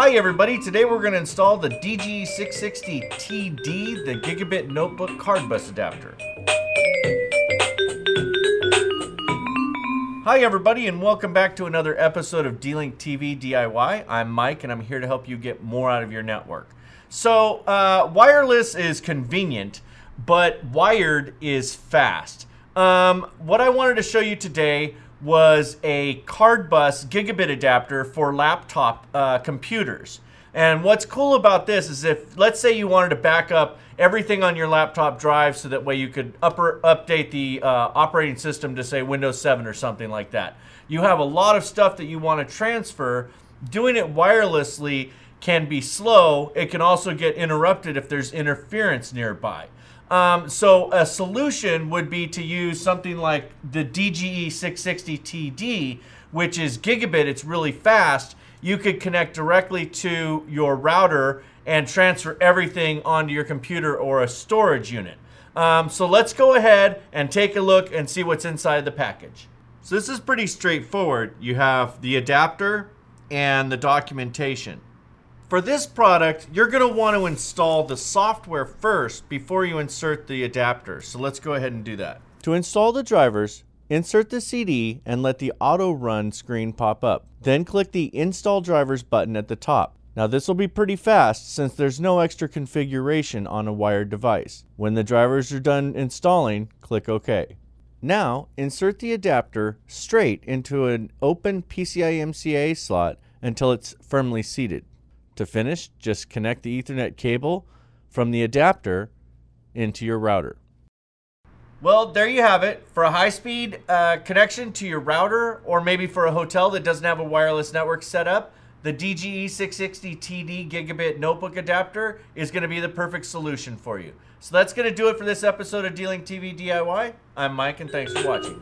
Hi everybody, today we're going to install the DGE-660TD, the Gigabit Notebook Cardbus Adapter. Hi everybody and welcome back to another episode of D-Link TV DIY. I'm Mike and I'm here to help you get more out of your network. So wireless is convenient, but wired is fast. What I wanted to show you today was a Cardbus gigabit adapter for laptop computers. And what's cool about this is if, let's say you wanted to back up everything on your laptop drive so that way you could update the operating system to say Windows 7 or something like that. You have a lot of stuff that you want to transfer. Doing it wirelessly can be slow. It can also get interrupted if there's interference nearby. So a solution would be to use something like the DGE-660TD, which is gigabit. It's really fast. You could connect directly to your router and transfer everything onto your computer or a storage unit. So let's go ahead and take a look and see what's inside the package. So this is pretty straightforward. You have the adapter and the documentation. For this product, you're going to want to install the software first before you insert the adapter. So let's go ahead and do that. To install the drivers, insert the CD and let the auto run screen pop up. Then click the install drivers button at the top. Now this will be pretty fast since there's no extra configuration on a wired device. When the drivers are done installing, click OK. Now insert the adapter straight into an open PCI MCA slot until it's firmly seated. To finish, just connect the Ethernet cable from the adapter into your router. Well, there you have it. For a high-speed connection to your router, or maybe for a hotel that doesn't have a wireless network set up, the DGE-660TD Gigabit Notebook Adapter is going to be the perfect solution for you. So that's going to do it for this episode of D-Link TV DIY. I'm Mike, and thanks for watching.